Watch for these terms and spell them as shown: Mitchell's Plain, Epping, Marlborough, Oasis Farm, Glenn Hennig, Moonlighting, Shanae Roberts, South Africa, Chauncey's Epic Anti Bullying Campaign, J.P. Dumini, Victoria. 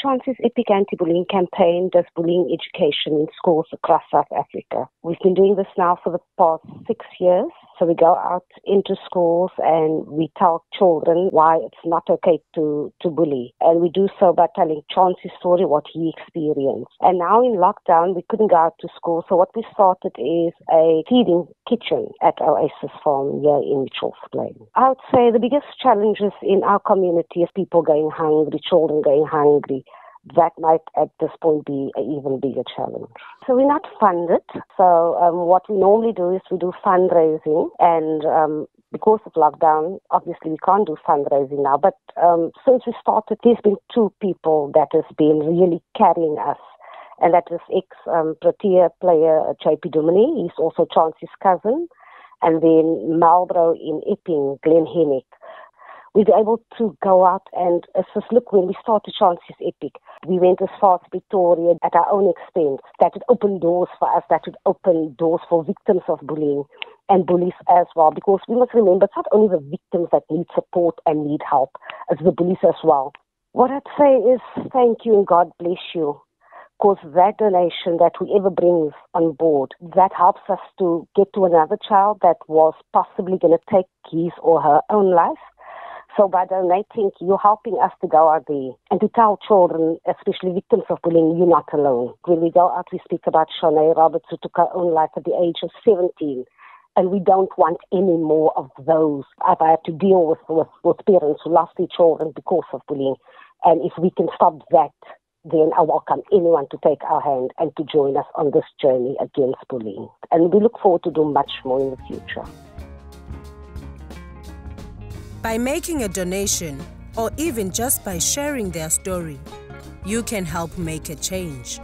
Chauncey's Epic Anti Bullying Campaign does bullying education in schools across South Africa. We've been doing this now for the past 6 years. So we go out into schools and we tell children why it's not okay to bully. And we do so by telling Chauncey's story, what he experienced. And now in lockdown, we couldn't go out to school. So what we started is a feeding kitchen at Oasis Farm here in Mitchell's Plain. I would say the biggest challenges in our community is people going hungry, children going hungry. That might at this point be an even bigger challenge. So we're not funded. So what we normally do is we do fundraising, and because of lockdown, obviously we can't do fundraising now. But since we started, there's been two people that has been really carrying us, and that is ex-Protea player J.P. Dumini. He's also Chauncey's cousin, and then Marlborough in Epping, Glenn Hennig. We were able to go out and assist. Look, when we started Chauncey's Epic, we went as far as Victoria at our own expense. That would open doors for us, that would open doors for victims of bullying and bullies as well, because we must remember it's not only the victims that need support and need help, it's the bullies as well. What I'd say is thank you and God bless you, because that donation that whoever brings on board, that helps us to get to another child that was possibly going to take his or her own life. So by donating, you're helping us to go out there and to tell children, especially victims of bullying, you're not alone. When we go out, we speak about Shanae Roberts, who took her own life at the age of 17. And we don't want any more of those. I've had to deal with parents who lost their children because of bullying. And if we can stop that, then I welcome anyone to take our hand and to join us on this journey against bullying. And we look forward to do much more in the future. By making a donation, or even just by sharing their story, you can help make a change.